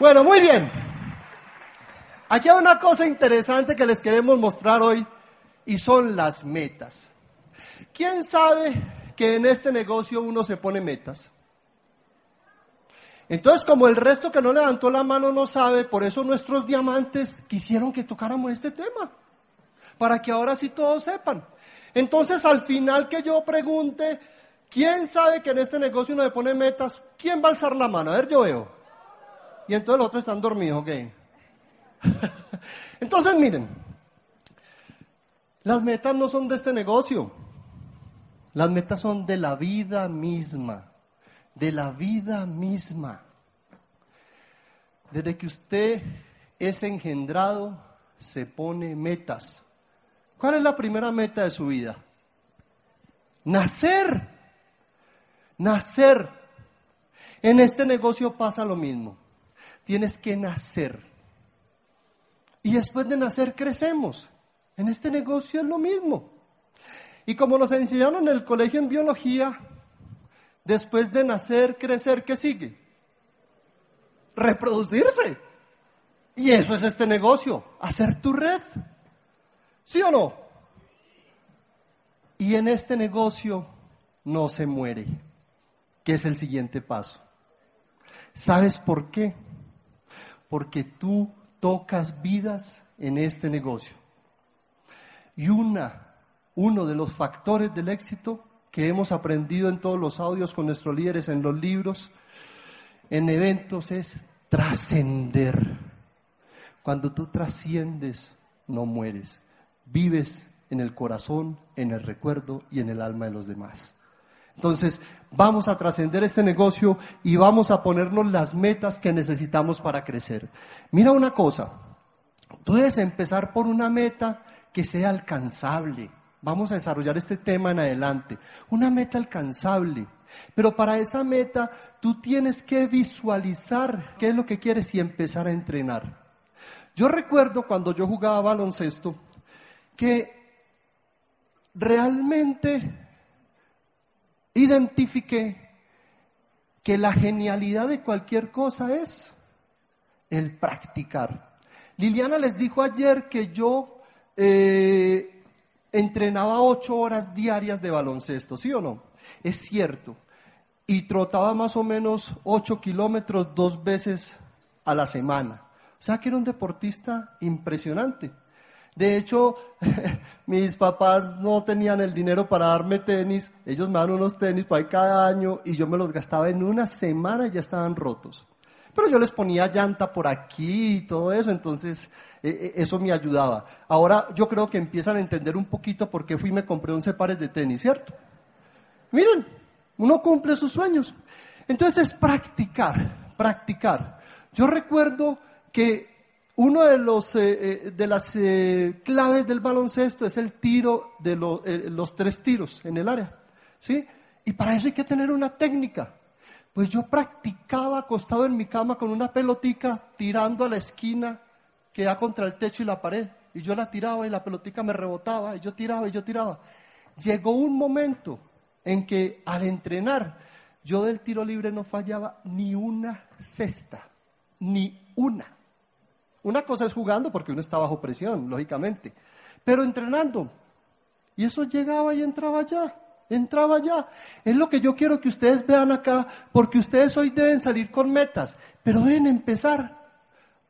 Bueno, muy bien. Aquí hay una cosa interesante que les queremos mostrar hoy y son las metas. ¿Quién sabe que en este negocio uno se pone metas? Entonces, como el resto que no levantó la mano no sabe, por eso nuestros diamantes quisieron que tocáramos este tema, para que ahora sí todos sepan. Entonces, al final que yo pregunte, ¿quién sabe que en este negocio uno se pone metas? ¿Quién va a alzar la mano? A ver, yo veo. Y entonces los otros están dormidos, ¿ok? Entonces, miren, las metas no son de este negocio. Las metas son de la vida misma. De la vida misma. Desde que usted es engendrado, se pone metas. ¿Cuál es la primera meta de su vida? Nacer. Nacer. En este negocio pasa lo mismo. Tienes que nacer. Y después de nacer crecemos. En este negocio es lo mismo. Y como nos enseñaron en el colegio en biología, después de nacer, crecer, ¿qué sigue? Reproducirse. Y eso es este negocio, hacer tu red. ¿Sí o no? Y en este negocio no se muere, que es el siguiente paso. ¿Sabes por qué? Porque tú tocas vidas en este negocio. Y uno de los factores del éxito que hemos aprendido en todos los audios con nuestros líderes, en los libros, en eventos, es trascender. Cuando tú trasciendes, no mueres. Vives en el corazón, en el recuerdo y en el alma de los demás. Entonces, vamos a trascender este negocio y vamos a ponernos las metas que necesitamos para crecer. Mira una cosa, tú debes empezar por una meta que sea alcanzable. Vamos a desarrollar este tema en adelante. Una meta alcanzable. Pero para esa meta, tú tienes que visualizar qué es lo que quieres y empezar a entrenar. Yo recuerdo cuando yo jugaba baloncesto, que realmente identifiqué que la genialidad de cualquier cosa es el practicar. Liliana les dijo ayer que yo entrenaba 8 horas diarias de baloncesto, ¿sí o no? Es cierto. Y trotaba más o menos 8 kilómetros 2 veces a la semana. O sea que era un deportista impresionante. De hecho, mis papás no tenían el dinero para darme tenis. Ellos me dan unos tenis para ir cada año y yo me los gastaba en una semana y ya estaban rotos. Pero yo les ponía llanta por aquí y todo eso, entonces eso me ayudaba. Ahora yo creo que empiezan a entender un poquito por qué fui y me compré 11 pares de tenis, ¿cierto? Miren, uno cumple sus sueños. Entonces es practicar. Yo recuerdo que uno de las claves del baloncesto es el tiro de los 3 tiros en el área, ¿sí? Y para eso hay que tener una técnica. Pues yo practicaba acostado en mi cama con una pelotica tirando a la esquina que da contra el techo y la pared. Y yo la tiraba y la pelotica me rebotaba y yo tiraba. Llegó un momento en que al entrenar yo del tiro libre no fallaba ni una cesta, ni una. Una cosa es jugando porque uno está bajo presión, lógicamente, pero entrenando. Y eso llegaba y entraba allá. Es lo que yo quiero que ustedes vean acá, porque ustedes hoy deben salir con metas, pero deben empezar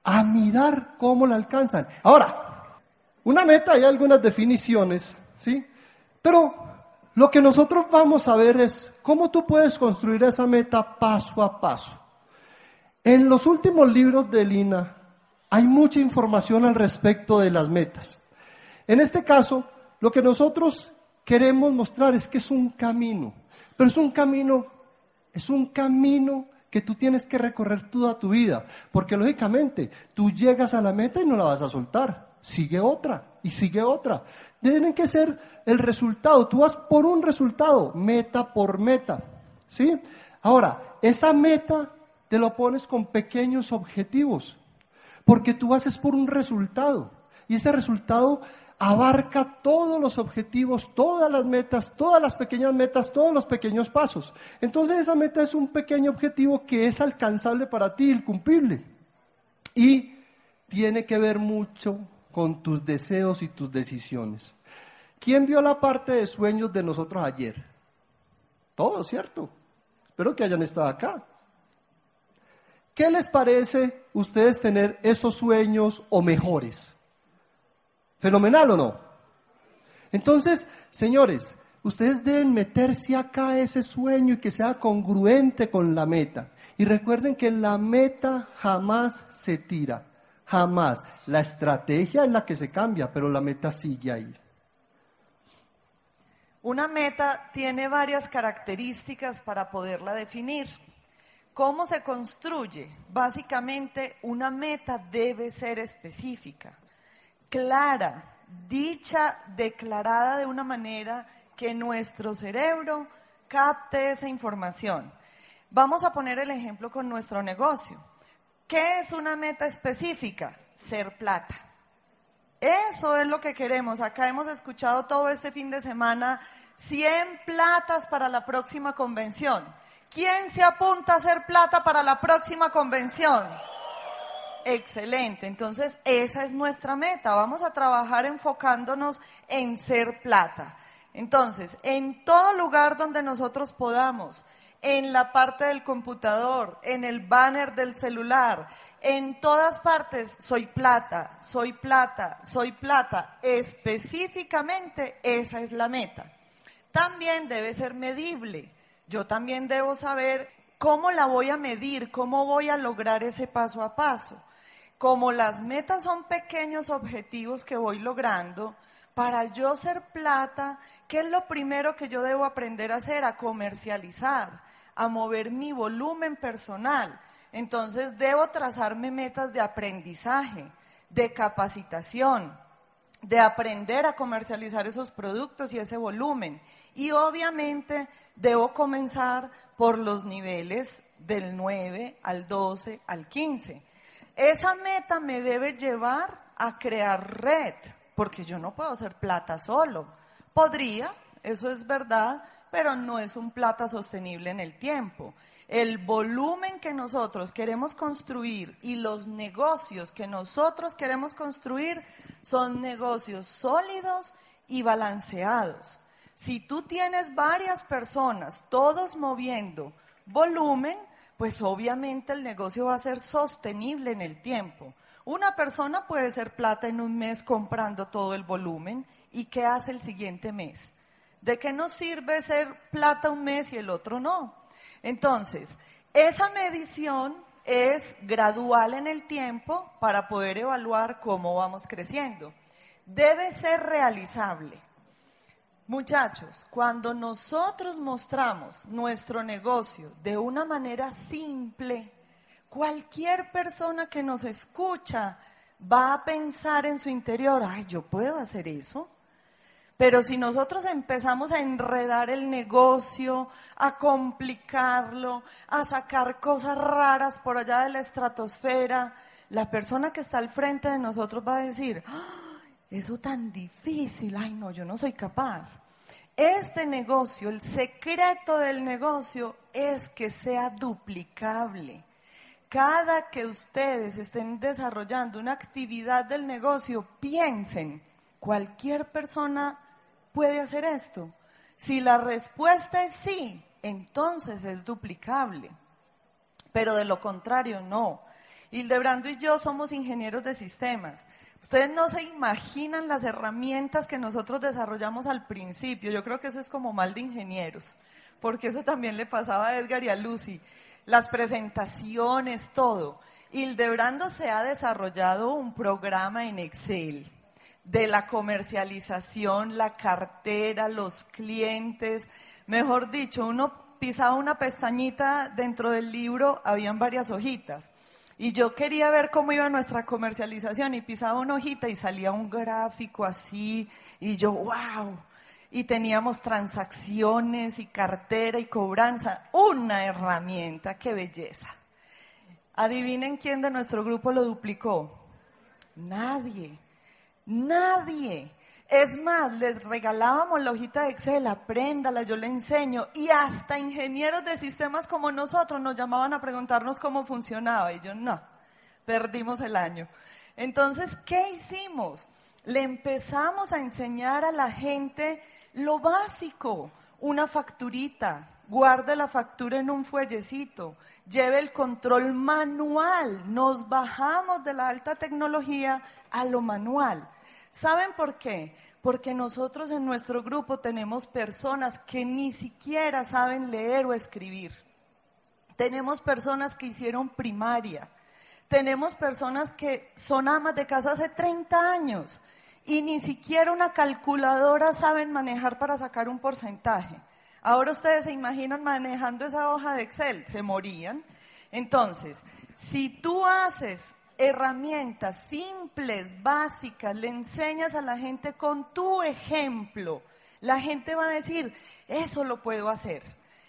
a mirar cómo la alcanzan. Ahora, una meta, hay algunas definiciones, ¿sí? Pero lo que nosotros vamos a ver es cómo tú puedes construir esa meta paso a paso. En los últimos libros de Lina, hay mucha información al respecto de las metas. En este caso, lo que nosotros queremos mostrar es que es un camino. Pero es un camino que tú tienes que recorrer toda tu vida. Porque lógicamente, tú llegas a la meta y no la vas a soltar. Sigue otra y sigue otra. Tienen que ser el resultado. Tú vas por un resultado, meta por meta, ¿sí? Ahora, esa meta te lo pones con pequeños objetivos. Porque tú haces por un resultado y ese resultado abarca todos los objetivos, todas las metas, todas las pequeñas metas, todos los pequeños pasos. Entonces esa meta es un pequeño objetivo que es alcanzable para ti y cumplible. Y tiene que ver mucho con tus deseos y tus decisiones. ¿Quién vio la parte de sueños de nosotros ayer? Todos, ¿cierto? Espero que hayan estado acá. ¿Qué les parece ustedes tener esos sueños o mejores? ¿Fenomenal o no? Entonces, señores, ustedes deben meterse acá ese sueño y que sea congruente con la meta. Y recuerden que la meta jamás se tira, jamás. La estrategia es la que se cambia, pero la meta sigue ahí. Una meta tiene varias características para poderla definir. ¿Cómo se construye? Básicamente, una meta debe ser específica, clara, dicha, declarada de una manera que nuestro cerebro capte esa información. Vamos a poner el ejemplo con nuestro negocio. ¿Qué es una meta específica? Ser plata. Eso es lo que queremos. Acá hemos escuchado todo este fin de semana 100 platas para la próxima convención. ¿Quién se apunta a ser plata para la próxima convención? Excelente, entonces esa es nuestra meta, vamos a trabajar enfocándonos en ser plata. Entonces, en todo lugar donde nosotros podamos, en la parte del computador, en el banner del celular, en todas partes, soy plata, soy plata, soy plata, específicamente esa es la meta. También debe ser medible, yo también debo saber cómo la voy a medir, cómo voy a lograr ese paso a paso. Como las metas son pequeños objetivos que voy logrando, para yo ser plata, ¿qué es lo primero que yo debo aprender a hacer? A comercializar, a mover mi volumen personal. Entonces debo trazarme metas de aprendizaje, de capacitación, de aprender a comercializar esos productos y ese volumen. Y obviamente debo comenzar por los niveles del 9 al 12 al 15. Esa meta me debe llevar a crear red, porque yo no puedo hacer plata solo. Podría, eso es verdad, pero no es un plata sostenible en el tiempo. El volumen que nosotros queremos construir y los negocios que nosotros queremos construir son negocios sólidos y balanceados. Si tú tienes varias personas, todos moviendo volumen, pues obviamente el negocio va a ser sostenible en el tiempo. Una persona puede ser plata en un mes comprando todo el volumen, ¿y qué hace el siguiente mes? ¿De qué nos sirve ser plata un mes y el otro no? Entonces, esa medición es gradual en el tiempo para poder evaluar cómo vamos creciendo. Debe ser realizable. Muchachos, cuando nosotros mostramos nuestro negocio de una manera simple, cualquier persona que nos escucha va a pensar en su interior, ay, ¿yo puedo hacer eso? Pero si nosotros empezamos a enredar el negocio, a complicarlo, a sacar cosas raras por allá de la estratosfera, la persona que está al frente de nosotros va a decir, ¡ah, eso tan difícil! ¡Ay, no, yo no soy capaz! Este negocio, el secreto del negocio es que sea duplicable. Cada que ustedes estén desarrollando una actividad del negocio, piensen, ¿cualquier persona puede hacer esto? Si la respuesta es sí, entonces es duplicable, pero de lo contrario no. Hildebrando y yo somos ingenieros de sistemas. Ustedes no se imaginan las herramientas que nosotros desarrollamos al principio. Yo creo que eso es como mal de ingenieros, porque eso también le pasaba a Edgar y a Lucy. Las presentaciones, todo. Hildebrando se ha desarrollado un programa en Excel de la comercialización, la cartera, los clientes, mejor dicho, uno pisaba una pestañita dentro del libro, habían varias hojitas y yo quería ver cómo iba nuestra comercialización y pisaba una hojita y salía un gráfico así y yo ¡wow! Y teníamos transacciones y cartera y cobranza, una herramienta, ¡qué belleza! Adivinen quién de nuestro grupo lo duplicó, nadie. Nadie. Es más, les regalábamos la hojita de Excel, apréndala, yo le enseño. Y hasta ingenieros de sistemas como nosotros nos llamaban a preguntarnos cómo funcionaba. Y yo, no, perdimos el año. Entonces, ¿qué hicimos? Le empezamos a enseñar a la gente lo básico, una facturita, guarde la factura en un fuellecito, lleve el control manual, nos bajamos de la alta tecnología a lo manual. ¿Saben por qué? Porque nosotros en nuestro grupo tenemos personas que ni siquiera saben leer o escribir. Tenemos personas que hicieron primaria. Tenemos personas que son amas de casa hace 30 años y ni siquiera una calculadora saben manejar para sacar un porcentaje. Ahora ustedes se imaginan manejando esa hoja de Excel, se morían. Entonces, si tú haces herramientas simples, básicas, le enseñas a la gente con tu ejemplo, la gente va a decir, eso lo puedo hacer.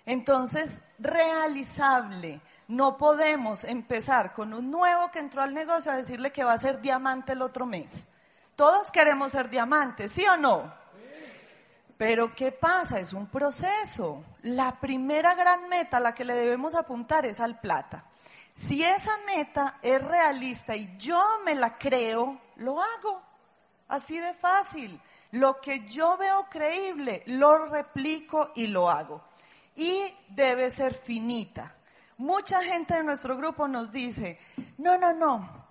Entonces, realizable. No podemos empezar con un nuevo que entró al negocio a decirle que va a ser diamante el otro mes. Todos queremos ser diamantes, ¿sí o no? Sí. Pero ¿qué pasa? Es un proceso. La primera gran meta a la que le debemos apuntar es al plata. Si esa meta es realista y yo me la creo, lo hago. Así de fácil. Lo que yo veo creíble, lo replico y lo hago. Y debe ser finita. Mucha gente de nuestro grupo nos dice, no,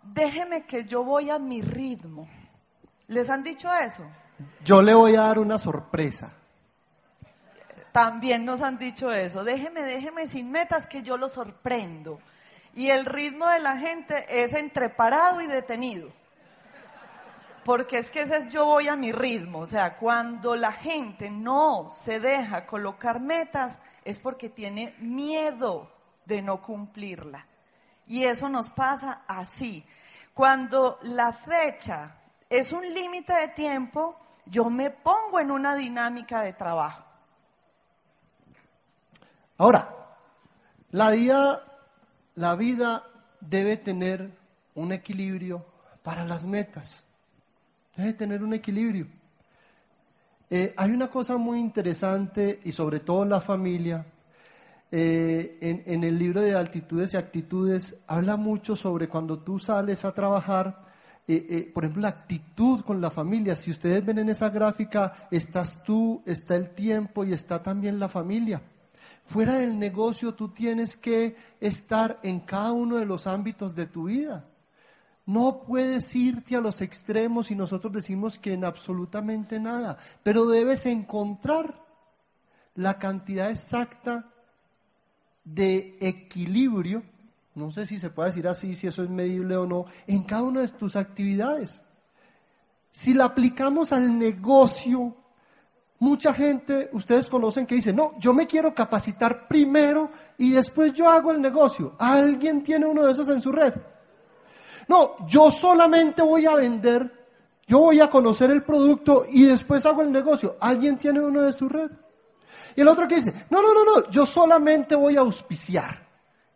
déjeme que yo voy a mi ritmo. ¿Les han dicho eso? Yo le voy a dar una sorpresa. También nos han dicho eso, déjeme sin metas que yo lo sorprendo. Y el ritmo de la gente es entre parado y detenido. Porque es que ese es yo voy a mi ritmo, o sea, cuando la gente no se deja colocar metas es porque tiene miedo de no cumplirla. Y eso nos pasa así. Cuando la fecha es un límite de tiempo, yo me pongo en una dinámica de trabajo. Ahora, la vida debe tener un equilibrio para las metas. Debe tener un equilibrio. Hay una cosa muy interesante, y sobre todo la familia, en el libro de Altitudes y Actitudes, habla mucho sobre cuando tú sales a trabajar, por ejemplo, la actitud con la familia. Si ustedes ven en esa gráfica, estás tú, está el tiempo y está también la familia. Fuera del negocio, tú tienes que estar en cada uno de los ámbitos de tu vida. No puedes irte a los extremos y nosotros decimos que en absolutamente nada, pero debes encontrar la cantidad exacta de equilibrio, no sé si se puede decir así, si eso es medible o no, en cada una de tus actividades. Si la aplicamos al negocio, mucha gente, ustedes conocen que dice, no, yo me quiero capacitar primero y después yo hago el negocio. ¿Alguien tiene uno de esos en su red? No, yo solamente voy a vender, yo voy a conocer el producto y después hago el negocio. ¿Alguien tiene uno de su red? Y el otro que dice, no, yo solamente voy a auspiciar.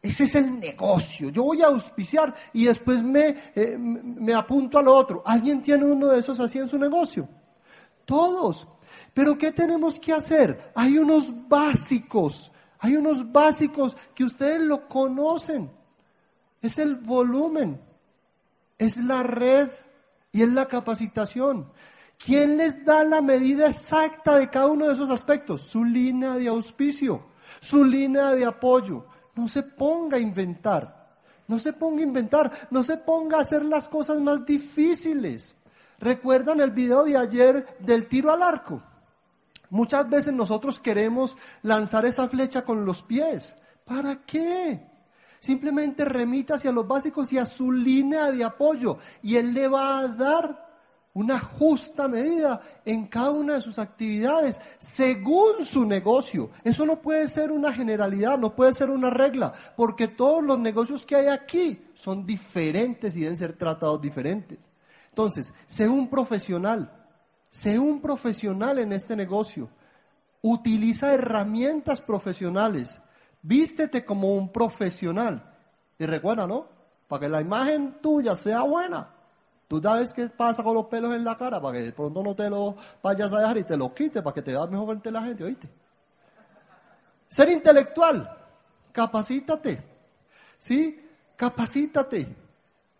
Ese es el negocio. Yo voy a auspiciar y después me apunto a lo otro. ¿Alguien tiene uno de esos así en su negocio? Todos. Pero ¿qué tenemos que hacer? Hay unos básicos que ustedes lo conocen. Es el volumen. Es la red y es la capacitación. ¿Quién les da la medida exacta de cada uno de esos aspectos? Su línea de auspicio, su línea de apoyo. No se ponga a inventar, no se ponga a hacer las cosas más difíciles. ¿Recuerdan el video de ayer del tiro al arco? Muchas veces nosotros queremos lanzar esa flecha con los pies. ¿Para qué? Simplemente remita hacia los básicos y a su línea de apoyo. Y él le va a dar una justa medida en cada una de sus actividades, según su negocio. Eso no puede ser una generalidad, no puede ser una regla, porque todos los negocios que hay aquí son diferentes y deben ser tratados diferentes. Entonces, sé un profesional en este negocio. Utiliza herramientas profesionales. Vístete como un profesional. Y recuerda, ¿no? Para que la imagen tuya sea buena. Tú sabes qué pasa con los pelos en la cara, para que de pronto no te los vayas a dejar y te los quites, para que te veas mejor ante la gente, ¿oíste? Ser intelectual. Capacítate. ¿Sí? Capacítate.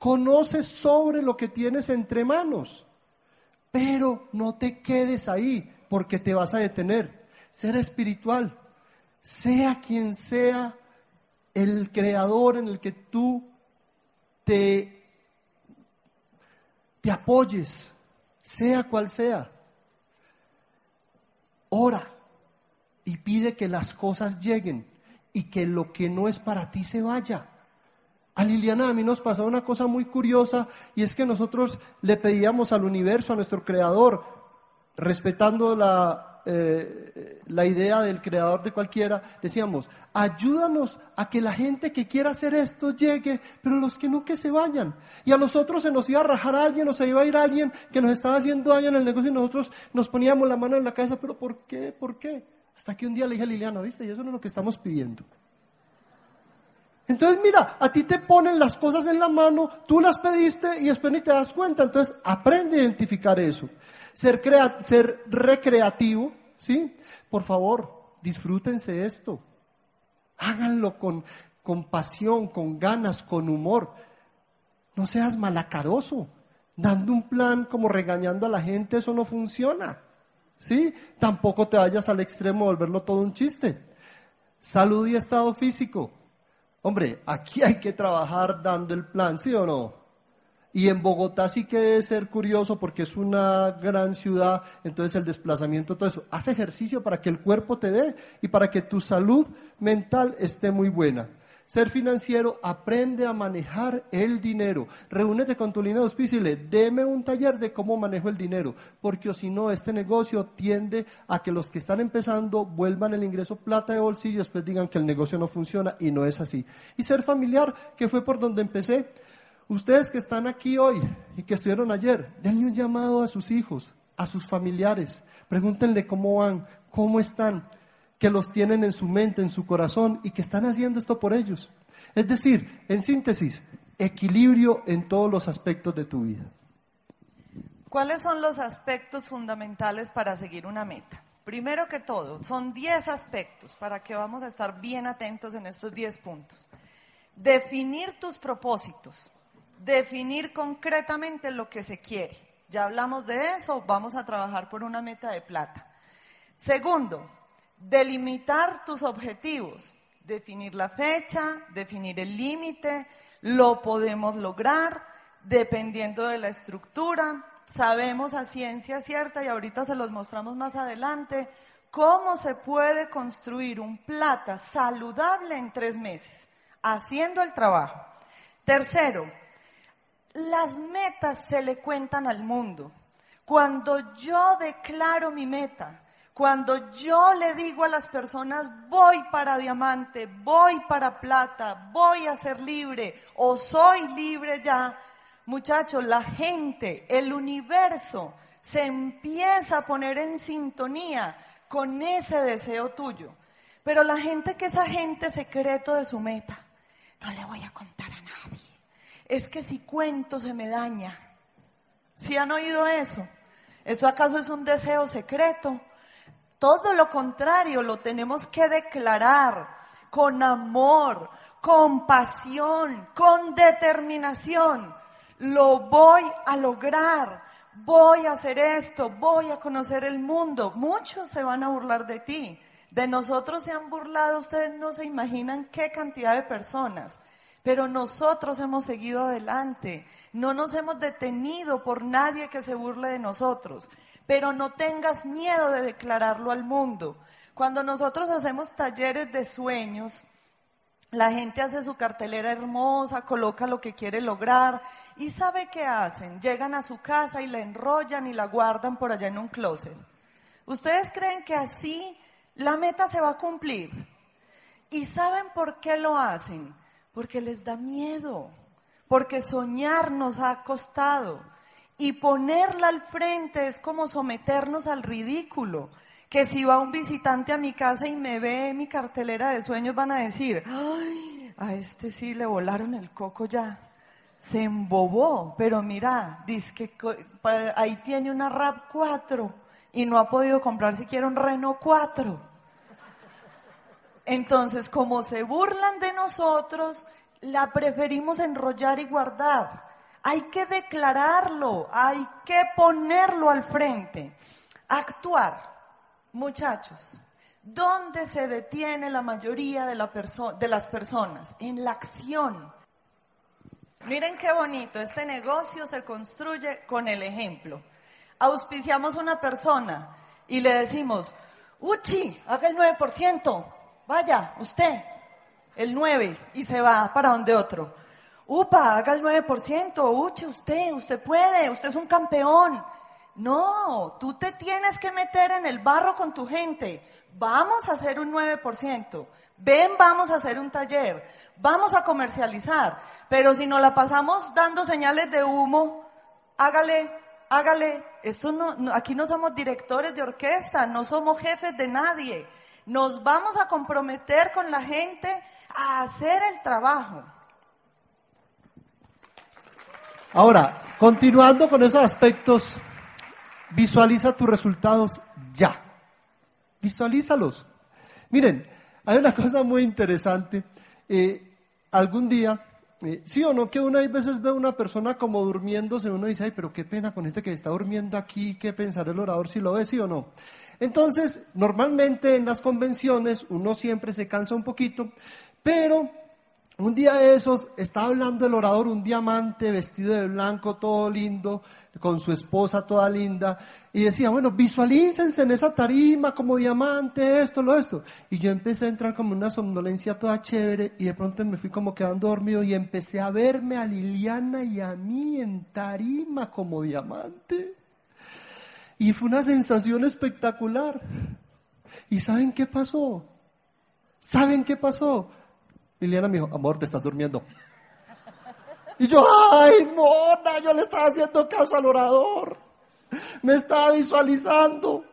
conoces sobre lo que tienes entre manos, pero no te quedes ahí porque te vas a detener. Ser espiritual, sea quien sea el creador en el que tú te apoyes, sea cual sea. Ora y pide que las cosas lleguen y que lo que no es para ti se vaya. A Liliana, a mí nos pasó una cosa muy curiosa, y es que nosotros le pedíamos al universo, a nuestro creador, respetando la idea del creador de cualquiera, decíamos, ayúdanos a que la gente que quiera hacer esto llegue, pero los que no, que se vayan. Y a nosotros se nos iba a rajar alguien, o se iba a ir alguien que nos estaba haciendo daño en el negocio, y nosotros nos poníamos la mano en la cabeza, pero ¿por qué? ¿Por qué? Hasta que un día le dije a Liliana, ¿viste? Y eso no es lo que estamos pidiendo. Entonces, mira, a ti te ponen las cosas en la mano, tú las pediste y después ni te das cuenta. Entonces, aprende a identificar eso. Ser recreativo, ¿sí? Por favor, disfrútense esto. Háganlo con pasión, con ganas, con humor. No seas malacaroso, dando un plan como regañando a la gente, eso no funciona, ¿sí? Tampoco te vayas al extremo de volverlo todo un chiste. Salud y estado físico. Hombre, aquí hay que trabajar dando el plan, ¿sí o no? Y en Bogotá sí que debe ser curioso porque es una gran ciudad, entonces el desplazamiento, todo eso. Haz ejercicio para que el cuerpo te dé y para que tu salud mental esté muy buena. Ser financiero, aprende a manejar el dinero. Reúnete con tu línea de auspicio y le deme un taller de cómo manejo el dinero, porque si no, este negocio tiende a que los que están empezando vuelvan el ingreso plata de bolsillo y después digan que el negocio no funciona, y no es así. Y ser familiar, que fue por donde empecé. Ustedes que están aquí hoy y que estuvieron ayer, denle un llamado a sus hijos, a sus familiares. Pregúntenle cómo van, cómo están, que los tienen en su mente, en su corazón, y que están haciendo esto por ellos. Es decir, en síntesis, equilibrio en todos los aspectos de tu vida. ¿Cuáles son los aspectos fundamentales para seguir una meta? Primero que todo, son 10 aspectos para que vamos a estar bien atentos en estos 10 puntos. Definir tus propósitos, definir concretamente lo que se quiere. Ya hablamos de eso, vamos a trabajar por una meta de plata. Segundo, delimitar tus objetivos, definir la fecha, definir el límite, lo podemos lograr dependiendo de la estructura. Sabemos a ciencia cierta, y ahorita se los mostramos más adelante, cómo se puede construir un plata saludable en 3 meses, haciendo el trabajo. Tercero, las metas se le cuentan al mundo. Cuando yo declaro mi meta, cuando yo le digo a las personas, voy para diamante, voy para plata, voy a ser libre o soy libre ya, muchachos, la gente, el universo se empieza a poner en sintonía con ese deseo tuyo. Pero la gente que es agente secreto de su meta, no le voy a contar a nadie. Es que si cuento se me daña. ¿Sí han oído eso? ¿Eso acaso es un deseo secreto? Todo lo contrario, lo tenemos que declarar con amor, con pasión, con determinación. Lo voy a lograr, voy a hacer esto, voy a conocer el mundo. Muchos se van a burlar de ti, de nosotros se han burlado, ustedes no se imaginan qué cantidad de personas. Pero nosotros hemos seguido adelante, no nos hemos detenido por nadie que se burle de nosotros. Pero no tengas miedo de declararlo al mundo. Cuando nosotros hacemos talleres de sueños, la gente hace su cartelera hermosa, coloca lo que quiere lograr y ¿sabe qué hacen? Llegan a su casa y la enrollan y la guardan por allá en un closet. ¿Ustedes creen que así la meta se va a cumplir? ¿Y saben por qué lo hacen? Porque les da miedo, porque soñar nos ha costado, y ponerla al frente es como someternos al ridículo, que si va un visitante a mi casa y me ve mi cartelera de sueños van a decir, ay, a este sí le volaron el coco ya, se embobó, pero mira, dice que ahí tiene una RAV 4 y no ha podido comprar siquiera un Renault 4. Entonces, como se burlan de nosotros, la preferimos enrollar y guardar. hay que declararlo, hay que ponerlo al frente. Actuar, muchachos. ¿Dónde se detiene la mayoría de las personas? En la acción. Miren qué bonito, este negocio se construye con el ejemplo. Auspiciamos una persona y le decimos, ¡uchi! Haga el 9%, vaya, usted, el 9%, y se va para donde otro. ¡Upa! Haga el 9%, ¡uchi! Usted puede, usted es un campeón. No, tú te tienes que meter en el barro con tu gente. Vamos a hacer un 9%, ven, vamos a hacer un taller, vamos a comercializar, pero si nos la pasamos dando señales de humo, hágale, esto no, aquí no somos directores de orquesta, no somos jefes de nadie, nos vamos a comprometer con la gente a hacer el trabajo. Ahora, continuando con esos aspectos, visualiza tus resultados ya. Visualízalos. Miren, hay una cosa muy interesante. Algún día, sí o no, que uno hay veces ve a una persona como durmiéndose, uno dice, ay, pero qué pena con este que está durmiendo aquí, qué pensará el orador si lo ve, sí o no. Entonces, normalmente en las convenciones uno siempre se cansa un poquito, pero un día de esos está hablando el orador, un diamante vestido de blanco, todo lindo, con su esposa toda linda, y decía, bueno, visualícense en esa tarima como diamante, esto, lo, esto. Y yo empecé a entrar como una somnolencia toda chévere, y de pronto me fui como quedando dormido, y empecé a verme a Liliana y a mí en tarima como diamante. Y fue una sensación espectacular. ¿Y saben qué pasó? ¿Saben qué pasó? Liliana me dijo, amor, te estás durmiendo. Y yo, ay, mona, yo le estaba haciendo caso al orador. Me estaba visualizando.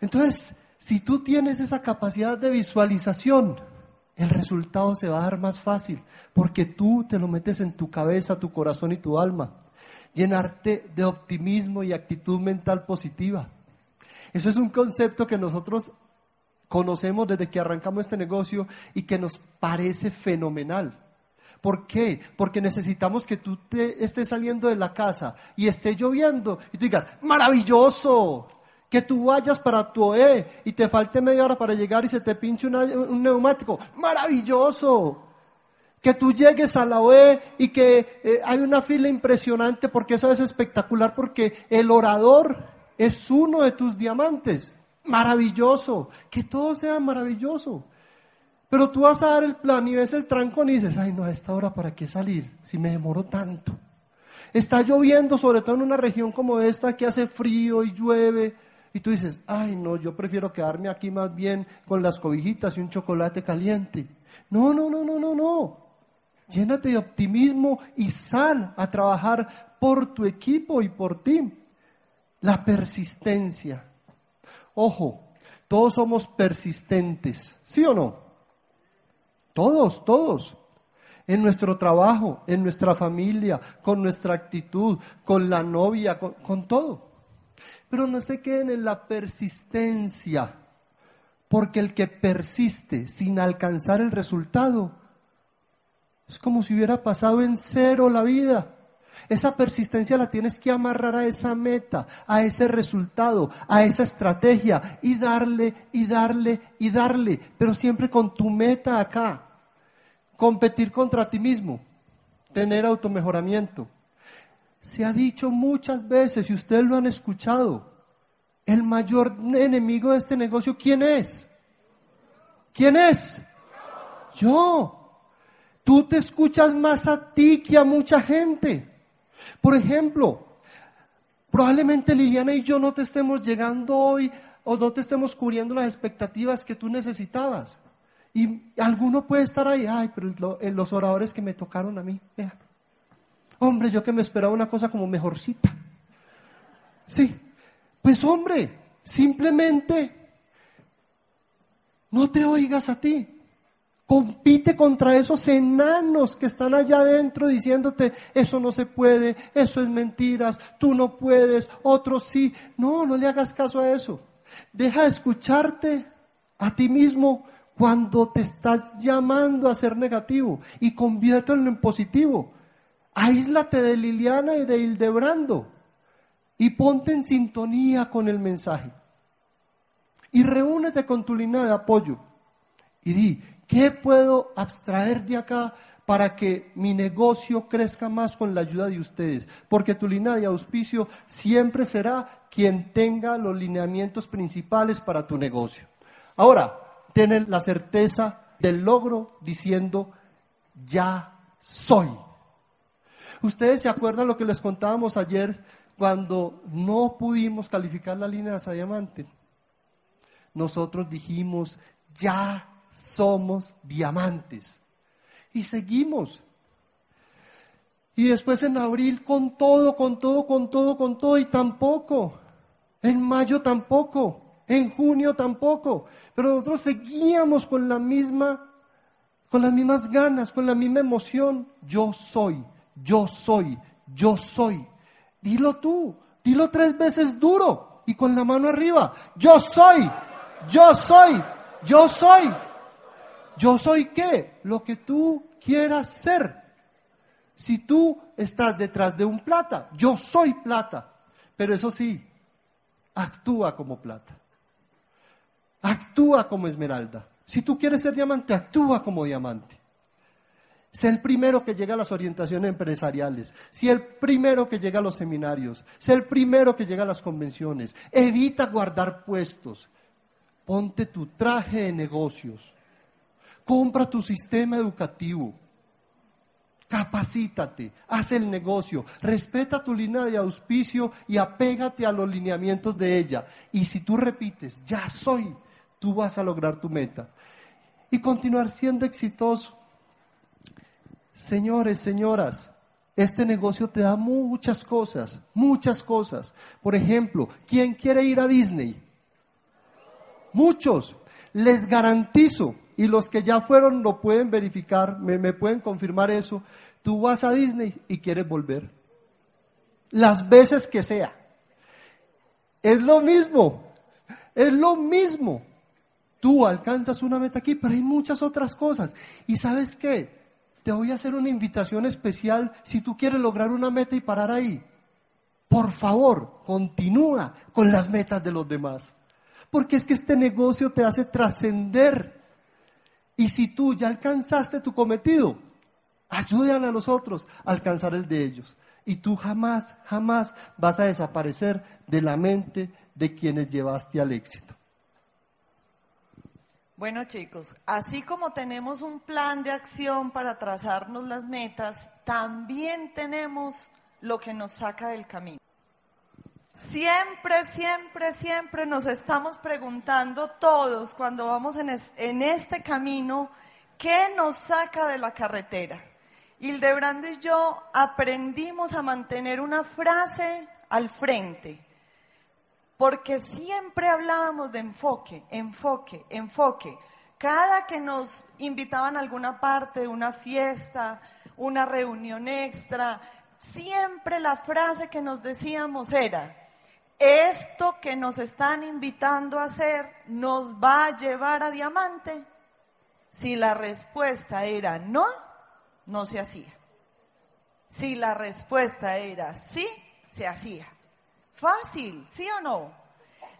Entonces, si tú tienes esa capacidad de visualización, el resultado se va a dar más fácil, porque tú te lo metes en tu cabeza, tu corazón y tu alma. Llenarte de optimismo y actitud mental positiva. Eso es un concepto que nosotros conocemos desde que arrancamos este negocio y que nos parece fenomenal. ¿Por qué? Porque necesitamos que tú te estés saliendo de la casa y esté lloviendo y tú digas, ¡maravilloso! Que tú vayas para tu OE y te falte media hora para llegar y se te pinche un neumático. ¡Maravilloso! Que tú llegues a la OE y que hay una fila impresionante, porque eso es espectacular, porque el orador es uno de tus diamantes. ¡Maravilloso! Que todo sea maravilloso. Pero tú vas a dar el plan y ves el trancón y dices, ay no, a esta hora para qué salir, si me demoro tanto. Está lloviendo, sobre todo en una región como esta que hace frío y llueve, y tú dices, ay no, yo prefiero quedarme aquí más bien con las cobijitas y un chocolate caliente. No. Llénate de optimismo y sal a trabajar por tu equipo y por ti. La persistencia. Ojo, todos somos persistentes, ¿sí o no? Todos, en nuestro trabajo, en nuestra familia, con nuestra actitud, con la novia, con todo. Pero no se queden en la persistencia, porque el que persiste sin alcanzar el resultado, es como si hubiera pasado en cero la vida. Esa persistencia la tienes que amarrar a esa meta, a ese resultado, a esa estrategia, y darle, pero siempre con tu meta acá. Competir contra ti mismo, tener automejoramiento. Se ha dicho muchas veces, y ustedes lo han escuchado, el mayor enemigo de este negocio, ¿quién es? ¿Quién es? Yo. Tú te escuchas más a ti que a mucha gente. Por ejemplo, probablemente Liliana y yo no te estemos llegando hoy o no te estemos cubriendo las expectativas que tú necesitabas. Y alguno puede estar ahí, ay, pero los oradores que me tocaron a mí, vea. Hombre, yo que me esperaba una cosa como mejorcita. Sí, pues hombre, simplemente no te oigas a ti. Compite contra esos enanos que están allá adentro diciéndote, eso no se puede, eso es mentiras, tú no puedes, otros sí. No le hagas caso a eso. Deja de escucharte a ti mismo cuando te estás llamando a ser negativo y conviértelo en positivo. aíslate de Liliana y de Hildebrando y ponte en sintonía con el mensaje. Y reúnete con tu línea de apoyo y di, ¿qué puedo abstraer de acá para que mi negocio crezca más con la ayuda de ustedes? Porque tu línea de auspicio siempre será quien tenga los lineamientos principales para tu negocio. Ahora, ten la certeza del logro diciendo, ya soy. Ustedes se acuerdan lo que les contábamos ayer cuando no pudimos calificar la línea de diamante. Nosotros dijimos, ya somos diamantes. Y seguimos. Y después en abril con todo y tampoco. En mayo tampoco. En junio tampoco, pero nosotros seguíamos con las mismas ganas, con la misma emoción. Yo soy, yo soy, yo soy. Dilo tú, dilo 3 veces duro y con la mano arriba. Yo soy, yo soy, yo soy. ¿Yo soy qué? Lo que tú quieras ser. Si tú estás detrás de un plata, yo soy plata. Pero eso sí, actúa como plata. Actúa como esmeralda. Si tú quieres ser diamante, actúa como diamante. Sé el primero que llega a las orientaciones empresariales. Sé el primero que llega a los seminarios. Sé el primero que llega a las convenciones. Evita guardar puestos. Ponte tu traje de negocios. Compra tu sistema educativo. Capacítate, haz el negocio, respeta tu línea de auspicio y apégate a los lineamientos de ella. Y si tú repites, ya soy, tú vas a lograr tu meta. Y continuar siendo exitoso. Señores, señoras, este negocio te da muchas cosas, muchas cosas. Por ejemplo, ¿quién quiere ir a Disney? Muchos, les garantizo. Y los que ya fueron lo pueden verificar, me pueden confirmar eso. Tú vas a Disney y quieres volver. Las veces que sea. Es lo mismo. Tú alcanzas una meta aquí, pero hay muchas otras cosas. ¿Y sabes qué? Te voy a hacer una invitación especial si tú quieres lograr una meta y parar ahí. Por favor, continúa con las metas de los demás. Porque es que este negocio te hace trascender. Y si tú ya alcanzaste tu cometido, ayúdale a los otros a alcanzar el de ellos. Y tú jamás, jamás vas a desaparecer de la mente de quienes llevaste al éxito. Bueno, chicos, así como tenemos un plan de acción para trazarnos las metas, también tenemos lo que nos saca del camino. Siempre nos estamos preguntando todos cuando vamos en este camino, ¿qué nos saca de la carretera? Hildebrando y yo aprendimos a mantener una frase al frente, porque siempre hablábamos de enfoque. Cada que nos invitaban a alguna parte, una fiesta, una reunión extra, siempre la frase que nos decíamos era: esto que nos están invitando a hacer, ¿nos va a llevar a diamante? Si la respuesta era no, no se hacía. Si la respuesta era sí, se hacía. Fácil, ¿sí o no?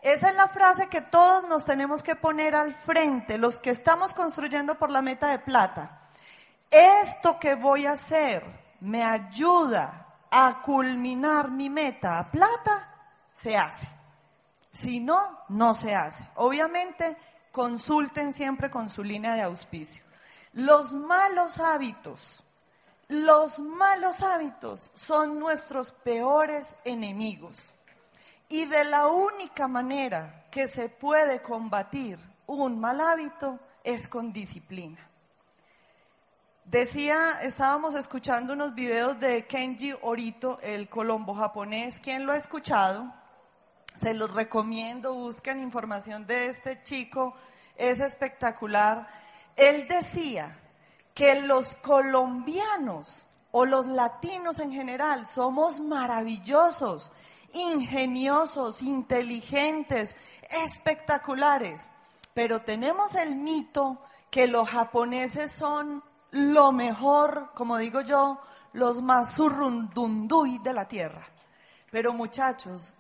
Esa es la frase que todos nos tenemos que poner al frente, los que estamos construyendo por la meta de plata. Esto que voy a hacer, ¿me ayuda a culminar mi meta a plata? Se hace. Si no, no se hace. Obviamente, consulten siempre con su línea de auspicio. Los malos hábitos son nuestros peores enemigos. Y de la única manera que se puede combatir un mal hábito es con disciplina. Estábamos escuchando unos videos de Kenji Orito, el colombo japonés. ¿Quién lo ha escuchado? Se los recomiendo, busquen información de este chico, es espectacular. Él decía que los colombianos o los latinos en general somos maravillosos, ingeniosos, inteligentes, espectaculares, pero tenemos el mito que los japoneses son lo mejor, como digo yo, los más zurrundunduy de la tierra. Pero muchachos,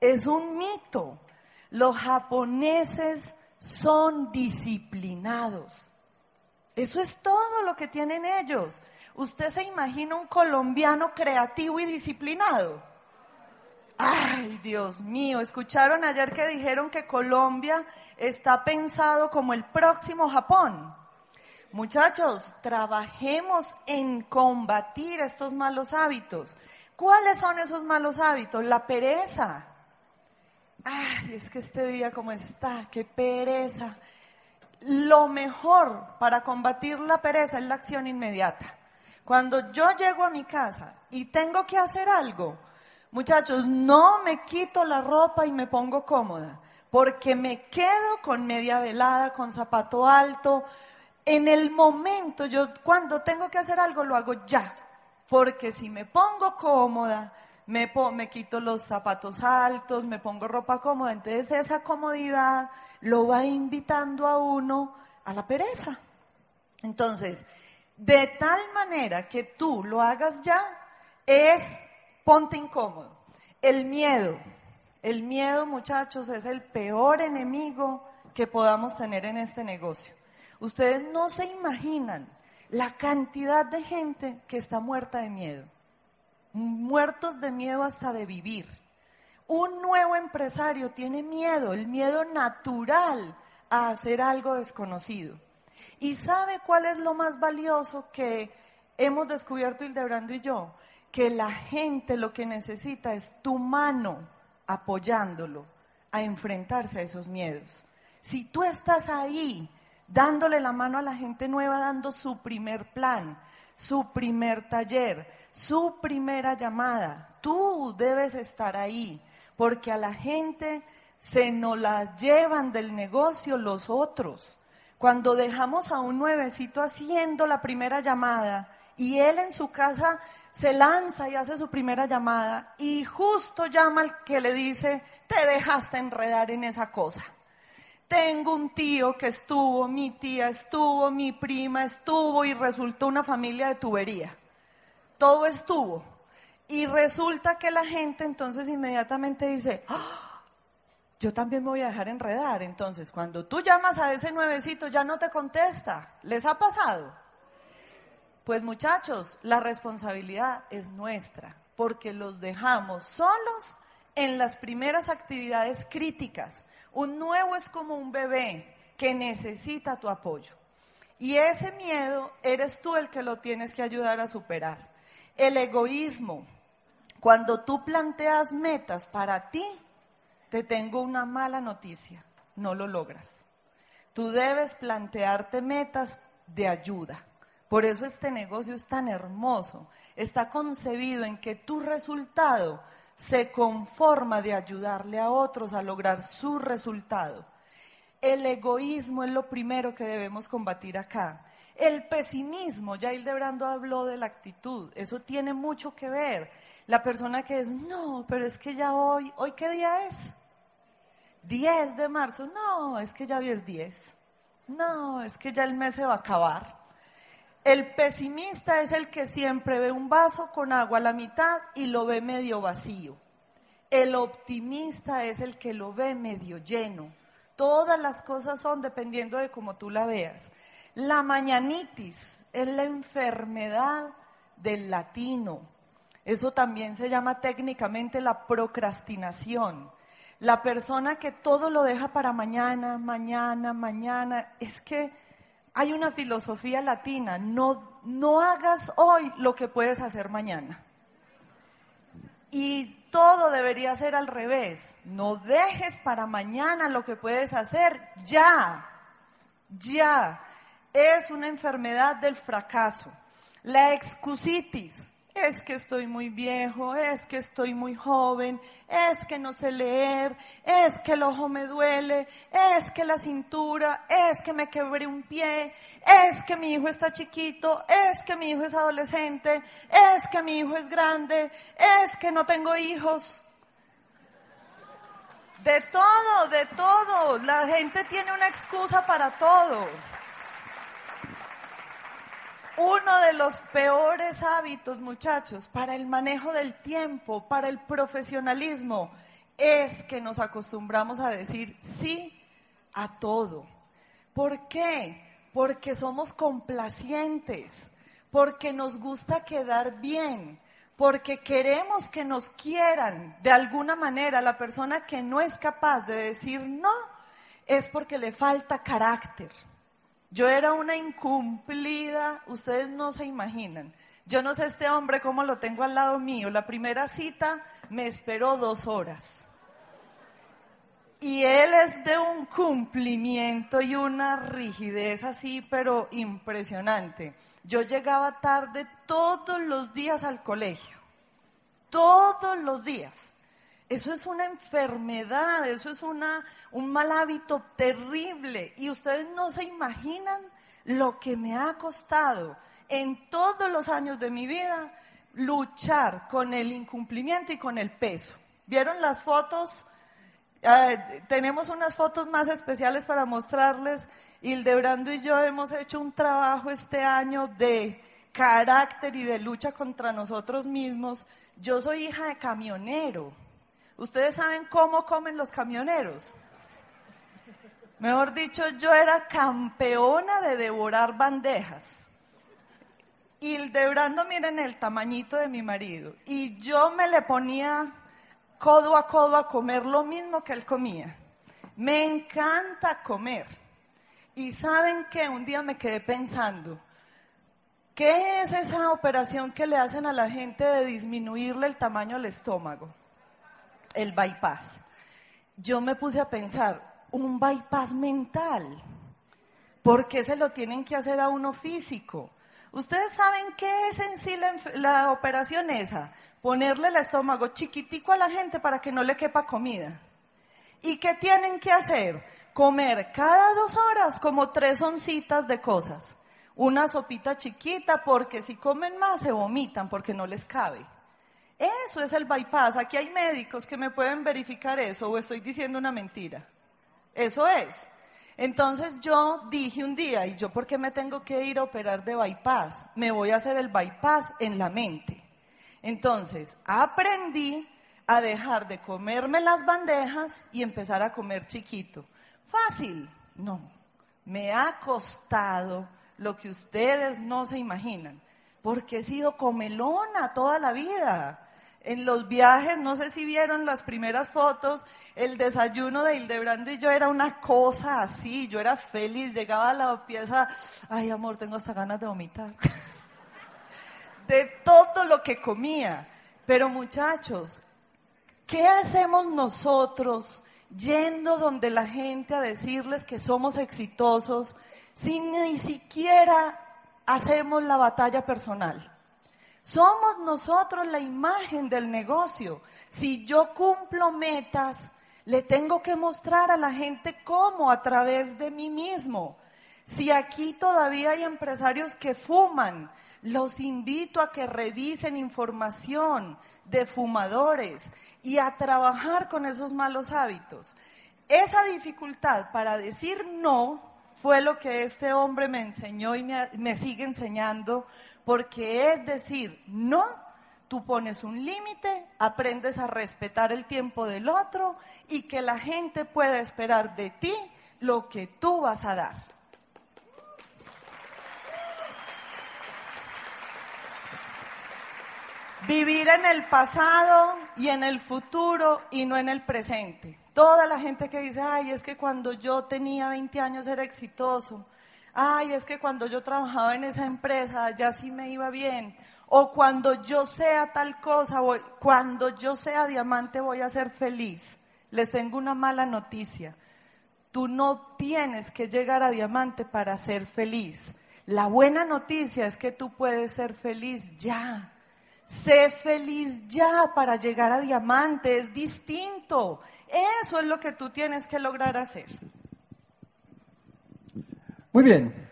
es un mito. Los japoneses son disciplinados. Eso es todo lo que tienen ellos. ¿Usted se imagina un colombiano creativo y disciplinado? Ay, Dios mío, ¿escucharon ayer que dijeron que Colombia está pensado como el próximo Japón? Muchachos, trabajemos en combatir estos malos hábitos. ¿Cuáles son esos malos hábitos? La pereza. Ay, es que este día como está, qué pereza. Lo mejor para combatir la pereza es la acción inmediata. Cuando yo llego a mi casa y tengo que hacer algo, muchachos, no me quito la ropa y me pongo cómoda, porque me quedo con media velada, con zapato alto. En el momento, yo cuando tengo que hacer algo lo hago ya, porque si me pongo cómoda, me quito los zapatos altos, me pongo ropa cómoda, entonces esa comodidad lo va invitando a uno a la pereza. Entonces, de tal manera que tú lo hagas ya, es... ponte incómodo. El miedo, muchachos, es el peor enemigo que podamos tener en este negocio. Ustedes no se imaginan la cantidad de gente que está muerta de miedo, muertos de miedo hasta de vivir. Un nuevo empresario tiene miedo, el miedo natural a hacer algo desconocido. ¿Y sabe cuál es lo más valioso que hemos descubierto Hildebrando y yo? Que la gente lo que necesita es tu mano apoyándolo a enfrentarse a esos miedos. Si tú estás ahí dándole la mano a la gente nueva, dando su primer plan, su primer taller, su primera llamada, tú debes estar ahí, porque a la gente se nos la llevan del negocio los otros. Cuando dejamos a un nuevecito haciendo la primera llamada y él en su casa se lanza y hace su primera llamada y justo llama al que le dice, te dejaste enredar en esa cosa. Tengo un tío que estuvo, mi tía estuvo, mi prima estuvo y resultó una familia de tubería. Todo estuvo. Y resulta que la gente entonces inmediatamente dice, ¡oh! Yo también me voy a dejar enredar. Entonces, cuando tú llamas a ese nuevecito ya no te contesta. ¿Les ha pasado? Pues muchachos, la responsabilidad es nuestra, porque los dejamos solos en las primeras actividades críticas. Un nuevo es como un bebé que necesita tu apoyo. Y ese miedo eres tú el que lo tienes que ayudar a superar. El egoísmo, cuando tú planteas metas para ti, te tengo una mala noticia, no lo logras. Tú debes plantearte metas de ayuda. Por eso este negocio es tan hermoso, está concebido en que tu resultado se conforma de ayudarle a otros a lograr su resultado. El egoísmo es lo primero que debemos combatir acá. El pesimismo, ya Hildebrando habló de la actitud, eso tiene mucho que ver. La persona que es, no, pero es que ya ¿hoy qué día es? 10 de marzo, no, es que ya hoy es 10, no, es que ya el mes se va a acabar. El pesimista es el que siempre ve un vaso con agua a la mitad y lo ve medio vacío. El optimista es el que lo ve medio lleno. Todas las cosas son dependiendo de cómo tú la veas. La mañanitis es la enfermedad del latino. Eso también se llama técnicamente la procrastinación. La persona que todo lo deja para mañana, es que... hay una filosofía latina, no hagas hoy lo que puedes hacer mañana. Y todo debería ser al revés, no dejes para mañana lo que puedes hacer ya. Es una enfermedad del fracaso. La excusitis, es que estoy muy viejo, es que estoy muy joven, es que no sé leer, es que el ojo me duele, es que la cintura, es que me quebré un pie, es que mi hijo está chiquito, es que mi hijo es adolescente, es que mi hijo es grande, es que no tengo hijos. De todo. La gente tiene una excusa para todo. Uno de los peores hábitos, muchachos, para el manejo del tiempo, para el profesionalismo, es que nos acostumbramos a decir sí a todo. ¿Por qué? Porque somos complacientes, porque nos gusta quedar bien, porque queremos que nos quieran. De alguna manera, la persona que no es capaz de decir no es porque le falta carácter. Yo era una incumplida, ustedes no se imaginan. Yo no sé este hombre cómo lo tengo al lado mío. La primera cita me esperó 2 horas. Y él es de un cumplimiento y una rigidez así, pero impresionante. Yo llegaba tarde todos los días al colegio. Todos los días. Eso es una enfermedad, eso es un mal hábito terrible. Y ustedes no se imaginan lo que me ha costado en todos los años de mi vida luchar con el incumplimiento y con el peso. ¿Vieron las fotos? Tenemos unas fotos más especiales para mostrarles. Hildebrando y yo hemos hecho un trabajo este año de carácter y de lucha contra nosotros mismos. Yo soy hija de camionero. ¿Ustedes saben cómo comen los camioneros? Mejor dicho, yo era campeona de devorar bandejas. Hildebrando, miren el tamañito de mi marido. Y yo me le ponía codo a codo a comer lo mismo que él comía. Me encanta comer. Y ¿saben qué? Un día me quedé pensando, ¿qué es esa operación que le hacen a la gente de disminuirle el tamaño al estómago? El bypass. Yo me puse a pensar, un bypass mental, ¿por qué se lo tienen que hacer a uno físico? ¿Ustedes saben qué es en sí la operación esa? Ponerle el estómago chiquitico a la gente para que no le quepa comida. ¿Y qué tienen que hacer? Comer cada 2 horas como 3 oncitas de cosas. Una sopita chiquita porque si comen más se vomitan porque no les cabe. Eso es el bypass. Aquí hay médicos que me pueden verificar eso, o estoy diciendo una mentira. Eso es. Entonces yo dije un día, ¿y yo por qué me tengo que ir a operar de bypass? Me voy a hacer el bypass en la mente. Entonces aprendí a dejar de comerme las bandejas y empezar a comer chiquito. ¿Fácil? No. Me ha costado lo que ustedes no se imaginan, porque he sido comelona toda la vida. En los viajes, no sé si vieron las primeras fotos, el desayuno de Hildebrando y yo era una cosa así, yo era feliz, llegaba a la pieza, ay amor, tengo hasta ganas de vomitar, de todo lo que comía. Pero muchachos, ¿qué hacemos nosotros yendo donde la gente a decirles que somos exitosos si ni siquiera hacemos la batalla personal? Somos nosotros la imagen del negocio. Si yo cumplo metas, le tengo que mostrar a la gente cómo, a través de mí mismo. Si aquí todavía hay empresarios que fuman, los invito a que revisen información de fumadores y a trabajar con esos malos hábitos. Esa dificultad para decir no fue lo que este hombre me enseñó y me sigue enseñando. Porque es decir, no, tú pones un límite, aprendes a respetar el tiempo del otro y que la gente pueda esperar de ti lo que tú vas a dar. Vivir en el pasado y en el futuro y no en el presente. Toda la gente que dice, ay, es que cuando yo tenía 20 años era exitoso. Ay, es que cuando yo trabajaba en esa empresa ya sí me iba bien. O cuando yo sea tal cosa, cuando yo sea diamante voy a ser feliz. Les tengo una mala noticia. Tú no tienes que llegar a diamante para ser feliz. La buena noticia es que tú puedes ser feliz ya. Sé feliz ya para llegar a diamante. Es distinto. Eso es lo que tú tienes que lograr hacer. Muy bien,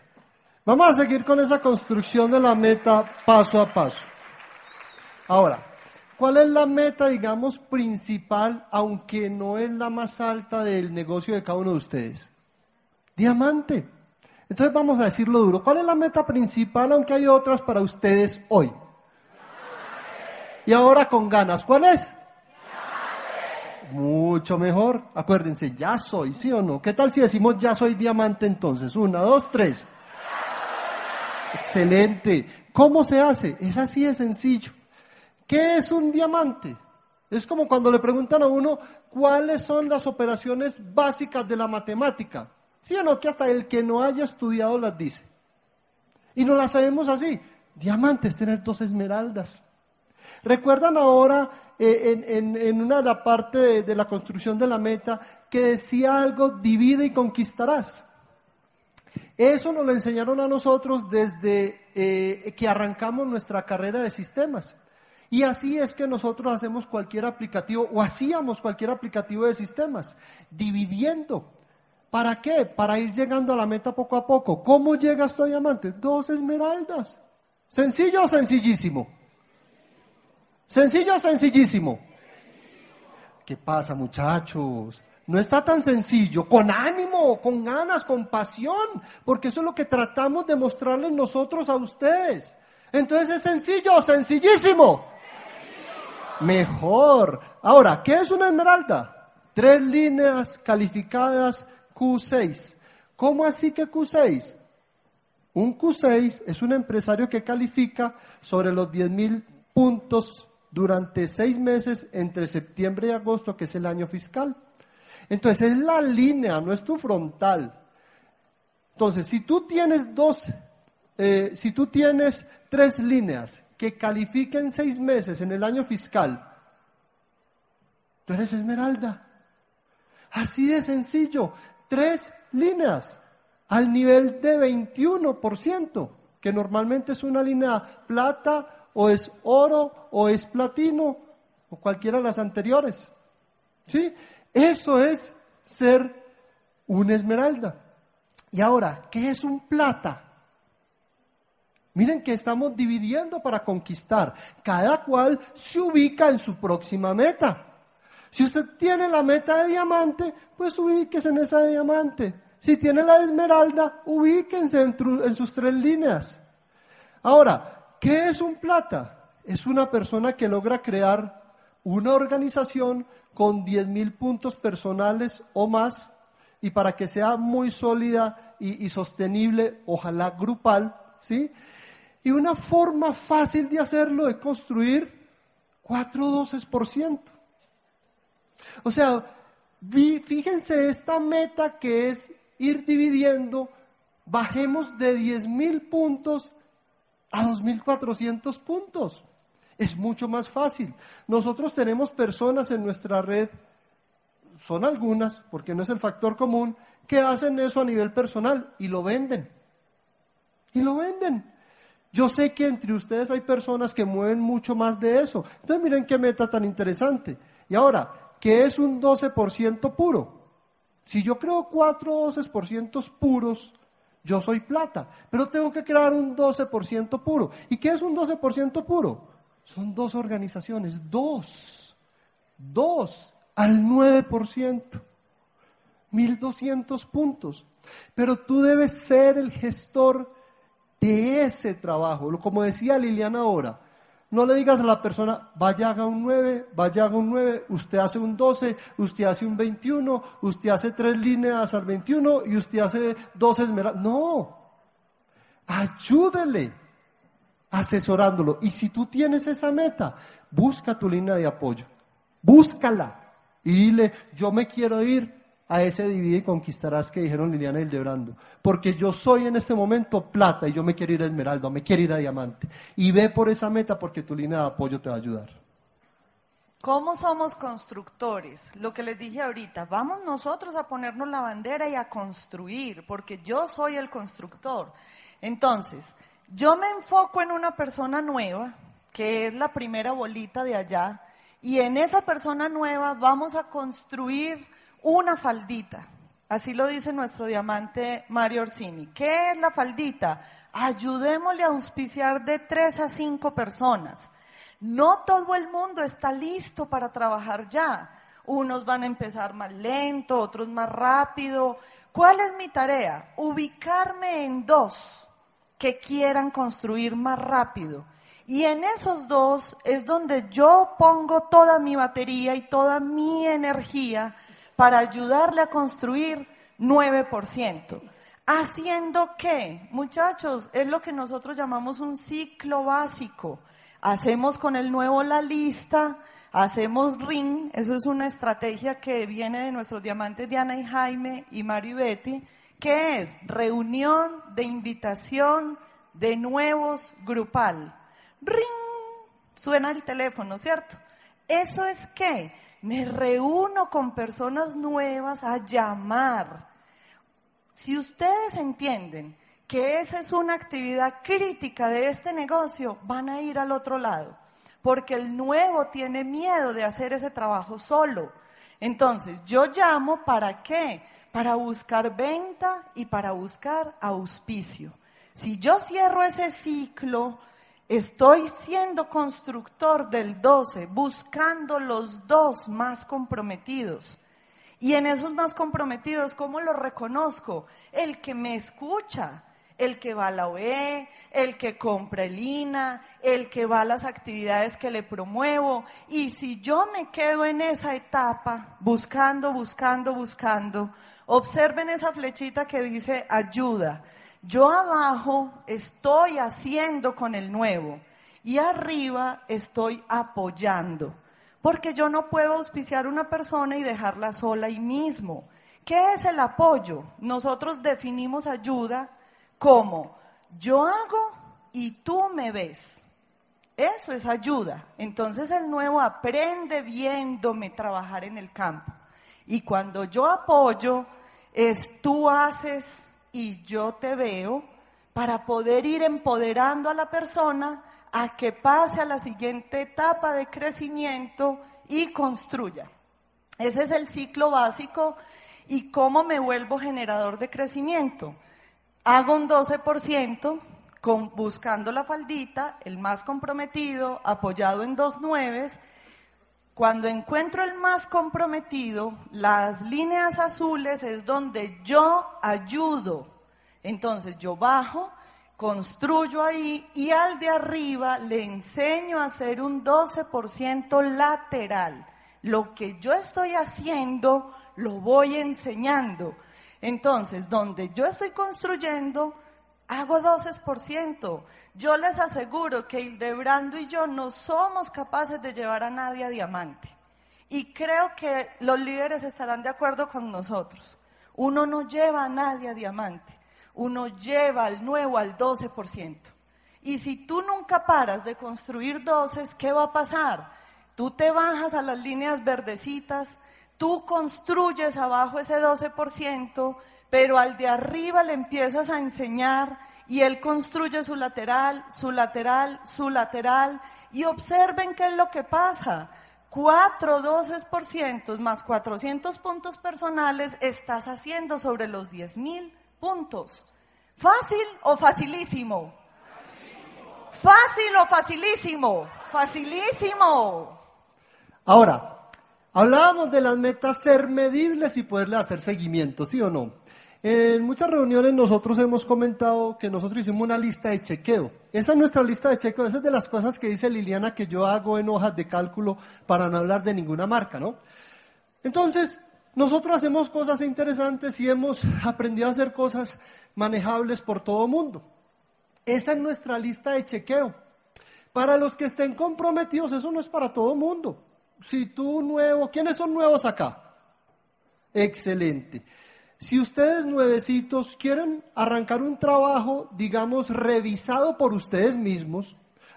vamos a seguir con esa construcción de la meta paso a paso. Ahora, ¿cuál es la meta, digamos, principal, aunque no es la más alta del negocio de cada uno de ustedes? Diamante. Entonces vamos a decirlo duro. ¿Cuál es la meta principal, aunque hay otras para ustedes hoy? Y ahora con ganas, ¿cuál es? Mucho mejor. Acuérdense, ya soy, ¿sí o no? ¿Qué tal si decimos ya soy diamante entonces? 1, 2, 3. Excelente. ¿Cómo se hace? Es así de sencillo. ¿Qué es un diamante? Es como cuando le preguntan a uno cuáles son las operaciones básicas de la matemática. ¿Sí o no? Que hasta el que no haya estudiado las dice. Y no las sabemos así. Diamante es tener 2 esmeraldas. ¿Recuerdan ahora en una de la parte de la construcción de la meta que decía algo, divide y conquistarás? Eso nos lo enseñaron a nosotros desde que arrancamos nuestra carrera de sistemas. Y así es que nosotros hacemos cualquier aplicativo, o hacíamos cualquier aplicativo de sistemas, dividiendo. ¿Para qué? Para ir llegando a la meta poco a poco. ¿Cómo llegas tú a diamante? 2 esmeraldas. ¿Sencillo o sencillísimo? ¿Sencillo o sencillísimo? ¿Qué pasa, muchachos? No está tan sencillo, con ánimo, con ganas, con pasión, porque eso es lo que tratamos de mostrarles nosotros a ustedes. Entonces, ¿es sencillo o sencillísimo? Sencillísimo. Mejor. Ahora, ¿qué es una esmeralda? 3 líneas calificadas Q6. ¿Cómo así que Q6? Un Q6 es un empresario que califica sobre los 10.000 puntos durante 6 meses entre septiembre y agosto, que es el año fiscal. Entonces, es la línea, no es tu frontal. Entonces, si tú tienes 3 líneas que califiquen 6 meses en el año fiscal, tú eres esmeralda. Así de sencillo. 3 líneas al nivel de 21%, que normalmente es una línea plata, o es oro, o es platino, o cualquiera de las anteriores. ¿Sí? Eso es ser una esmeralda. Y ahora, ¿qué es un plata? Miren que estamos dividiendo para conquistar. Cada cual se ubica en su próxima meta. Si usted tiene la meta de diamante, pues ubíquese en esa de diamante. Si tiene la de esmeralda, ubíquense en sus 3 líneas. Ahora, ¿qué es un plata? Es una persona que logra crear una organización con 10.000 puntos personales o más, y para que sea muy sólida y sostenible, ojalá grupal, ¿sí? Y una forma fácil de hacerlo es construir 4 12%. O sea, fíjense esta meta que es ir dividiendo, bajemos de 10.000 puntos a 2.400 puntos. Es mucho más fácil. Nosotros tenemos personas en nuestra red, son algunas, porque no es el factor común, que hacen eso a nivel personal y lo venden. Y lo venden. Yo sé que entre ustedes hay personas que mueven mucho más de eso. Entonces miren qué meta tan interesante. Y ahora, ¿qué es un 12% puro? Si yo creo 4 12% puros, yo soy plata, pero tengo que crear un 12% puro. ¿Y qué es un 12% puro? Son 2 organizaciones, 2 al 9%, 1.200 puntos. Pero tú debes ser el gestor de ese trabajo. Como decía Liliana ahora, no le digas a la persona, vaya haga un 9, vaya haga un 9, usted hace un 12, usted hace un 21, usted hace 3 líneas al 21 y usted hace 2 esmeraldas. No, ayúdele, asesorándolo. Y si tú tienes esa meta, busca tu línea de apoyo, búscala y dile, yo me quiero ir a ese divide y conquistarás que dijeron Liliana y Hildebrando, porque yo soy en este momento plata y yo me quiero ir a esmeralda, me quiero ir a diamante, y ve por esa meta porque tu línea de apoyo te va a ayudar. ¿Cómo somos constructores? Lo que les dije ahorita, vamos nosotros a ponernos la bandera y a construir, porque yo soy el constructor. Entonces, yo me enfoco en una persona nueva, que es la primera bolita de allá, y en esa persona nueva vamos a construir una faldita. Así lo dice nuestro diamante Mario Orsini. ¿Qué es la faldita? Ayudémosle a auspiciar de 3 a 5 personas. No todo el mundo está listo para trabajar ya. Unos van a empezar más lento, otros más rápido. ¿Cuál es mi tarea? Ubicarme en dos que quieran construir más rápido. Y en esos dos es donde yo pongo toda mi batería y toda mi energía para ayudarle a construir 9%. ¿Haciendo qué? Muchachos, es lo que nosotros llamamos un ciclo básico. Hacemos con el nuevo la lista, hacemos ring, eso es una estrategia que viene de nuestros diamantes Diana y Jaime y Mario y Betty, que es reunión de invitación de nuevos grupal. Ring, suena el teléfono, ¿cierto? Eso es que me reúno con personas nuevas a llamar. Si ustedes entienden que esa es una actividad crítica de este negocio, van a ir al otro lado, porque el nuevo tiene miedo de hacer ese trabajo solo. Entonces, yo llamo ¿para qué? Para buscar venta y para buscar auspicio. Si yo cierro ese ciclo, estoy siendo constructor del 12, buscando los dos más comprometidos. Y en esos más comprometidos, ¿cómo los reconozco? El que me escucha, el que va a la OE, el que compra el INA, el que va a las actividades que le promuevo. Y si yo me quedo en esa etapa, buscando, observen esa flechita que dice ayuda. Yo abajo estoy haciendo con el nuevo y arriba estoy apoyando, porque yo no puedo auspiciar una persona y dejarla sola ahí mismo. ¿Qué es el apoyo? Nosotros definimos ayuda como yo hago y tú me ves. Eso es ayuda. Entonces el nuevo aprende viéndome trabajar en el campo. Y cuando yo apoyo, es tú haces y yo te veo, para poder ir empoderando a la persona a que pase a la siguiente etapa de crecimiento y construya. Ese es el ciclo básico. ¿Y cómo me vuelvo generador de crecimiento? Hago un 12% buscando la faldita, el más comprometido, apoyado en 2 9s. Cuando encuentro el más comprometido, las líneas azules es donde yo ayudo. Entonces yo bajo, construyo ahí y al de arriba le enseño a hacer un 12% lateral. Lo que yo estoy haciendo lo voy enseñando. Entonces, donde yo estoy construyendo, hago 12%. Yo les aseguro que Hildebrando y yo no somos capaces de llevar a nadie a diamante. Y creo que los líderes estarán de acuerdo con nosotros. Uno no lleva a nadie a diamante. Uno lleva al nuevo al 12%. Y si tú nunca paras de construir 12, ¿qué va a pasar? Tú te bajas a las líneas verdecitas, tú construyes abajo ese 12%, pero al de arriba le empiezas a enseñar y él construye su lateral. Y observen qué es lo que pasa. 4 12% más 400 puntos personales estás haciendo sobre los 10.000 puntos. ¿Fácil o facilísimo? ¿Fácil o facilísimo? Facilísimo. Ahora, hablábamos de las metas ser medibles y poderle hacer seguimiento, ¿sí o no? En muchas reuniones nosotros hemos comentado que nosotros hicimos una lista de chequeo. Esa es nuestra lista de chequeo, esa es de las cosas que dice Liliana que yo hago en hojas de cálculo para no hablar de ninguna marca, ¿no? Entonces, nosotros hacemos cosas interesantes y hemos aprendido a hacer cosas manejables por todo el mundo. Esa es nuestra lista de chequeo. Para los que estén comprometidos, eso no es para todo el mundo. Si tú nuevo, ¿quiénes son nuevos acá? Excelente. Si ustedes nuevecitos quieren arrancar un trabajo, digamos, revisado por ustedes mismos,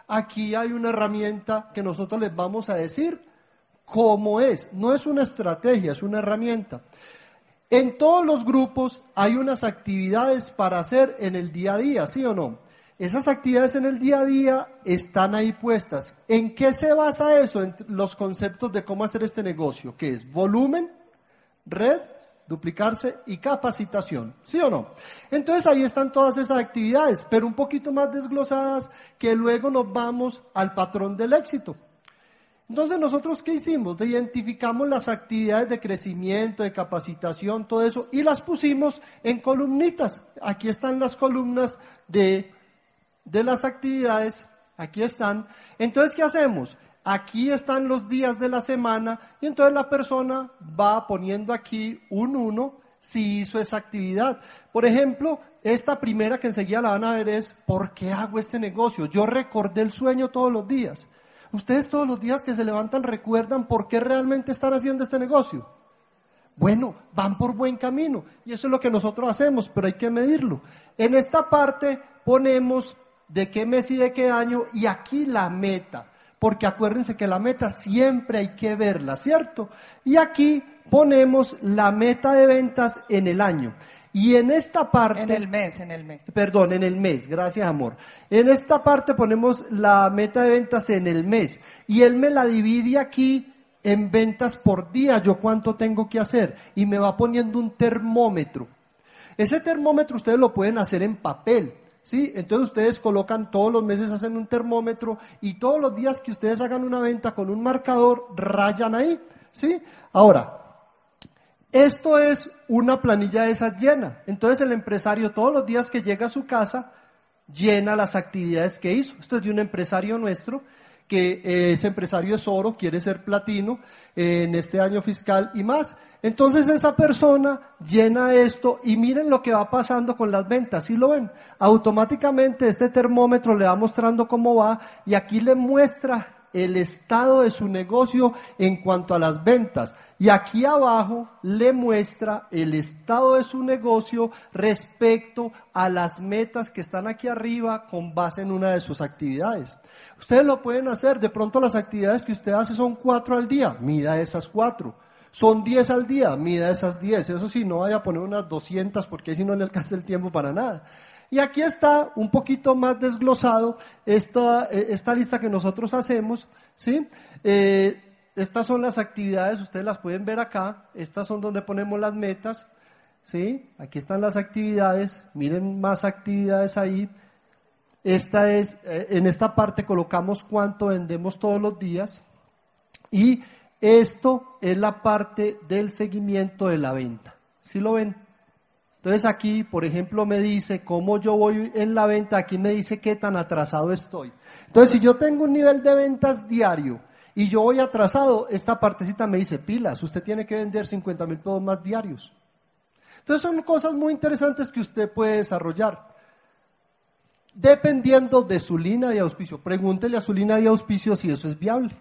aquí hay una herramienta que nosotros les vamos a decir cómo es. No es una estrategia, es una herramienta. En todos los grupos hay unas actividades para hacer en el día a día, ¿sí o no? Esas actividades en el día a día están ahí puestas. ¿En qué se basa eso? En los conceptos de cómo hacer este negocio, que es volumen, red, duplicarse y capacitación, ¿sí o no? Entonces ahí están todas esas actividades, pero un poquito más desglosadas, que luego nos vamos al patrón del éxito. Entonces, ¿nosotros qué hicimos? Identificamos las actividades de crecimiento, de capacitación, todo eso, y las pusimos en columnitas. Aquí están las columnas de las actividades, aquí están. Entonces, ¿qué hacemos? Aquí están los días de la semana, y entonces la persona va poniendo aquí un 1 si hizo esa actividad. Por ejemplo, esta primera que enseguida la van a ver es, ¿por qué hago este negocio? Yo recordé el sueño todos los días. ¿Ustedes todos los días que se levantan recuerdan por qué realmente están haciendo este negocio? Bueno, van por buen camino. Y eso es lo que nosotros hacemos, pero hay que medirlo. En esta parte ponemos de qué mes y de qué año, y aquí la meta. Porque acuérdense que la meta siempre hay que verla, ¿cierto? Y aquí ponemos la meta de ventas en el año. Y en esta parte... En el mes. Perdón, en el mes, gracias amor. En esta parte ponemos la meta de ventas en el mes. Y él me la divide aquí en ventas por día, yo cuánto tengo que hacer. Y me va poniendo un termómetro. Ese termómetro ustedes lo pueden hacer en papel, ¿sí? Entonces ustedes colocan todos los meses, hacen un termómetro. Y todos los días que ustedes hagan una venta con un marcador, rayan ahí, ¿sí? Ahora... esto es una planilla de esas llena. Entonces el empresario todos los días que llega a su casa llena las actividades que hizo. Esto es de un empresario nuestro, que ese empresario es oro, quiere ser platino en este año fiscal y más. Entonces esa persona llena esto y miren lo que va pasando con las ventas, ¿sí lo ven? Automáticamente este termómetro le va mostrando cómo va y aquí le muestra el estado de su negocio en cuanto a las ventas. Y aquí abajo le muestra el estado de su negocio respecto a las metas que están aquí arriba con base en una de sus actividades. Ustedes lo pueden hacer, de pronto las actividades que usted hace son 4 al día, mida esas 4. Son 10 al día, mida esas 10. Eso sí, no vaya a poner unas 200 porque si no le alcanza el tiempo para nada. Y aquí está un poquito más desglosado esta lista que nosotros hacemos, ¿sí? Estas son las actividades, ustedes las pueden ver acá, estas son donde ponemos las metas, ¿sí? Aquí están las actividades, miren más actividades ahí. Esta es, en esta parte colocamos cuánto vendemos todos los días y esto es la parte del seguimiento de la venta, ¿sí lo ven? Entonces aquí, por ejemplo, me dice cómo yo voy en la venta, aquí me dice qué tan atrasado estoy. Entonces, si yo tengo un nivel de ventas diario y yo voy atrasado, esta partecita me dice, pilas, usted tiene que vender 50.000 pesos más diarios. Entonces, son cosas muy interesantes que usted puede desarrollar. Dependiendo de su línea de auspicio, pregúntele a su línea de auspicio si eso es viable.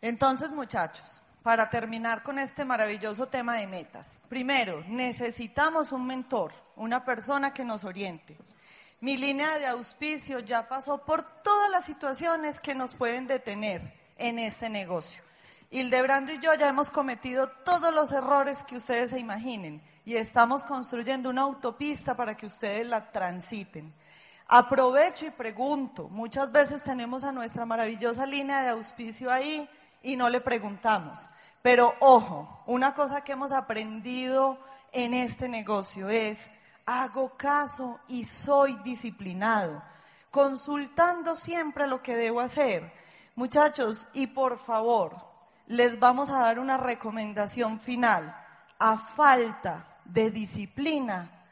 Entonces, muchachos, para terminar con este maravilloso tema de metas. Primero, necesitamos un mentor, una persona que nos oriente. Mi línea de auspicio ya pasó por todas las situaciones que nos pueden detener en este negocio. Hildebrando y yo ya hemos cometido todos los errores que ustedes se imaginen y estamos construyendo una autopista para que ustedes la transiten. Aprovecho y pregunto, muchas veces tenemos a nuestra maravillosa línea de auspicio ahí y no le preguntamos. Pero ojo, una cosa que hemos aprendido en este negocio es, hago caso y soy disciplinado, consultando siempre lo que debo hacer. Muchachos, y por favor, les vamos a dar una recomendación final. A falta de disciplina,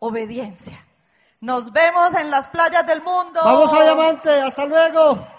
obediencia. Nos vemos en las playas del mundo. ¡Vamos, Diamante! ¡Hasta luego!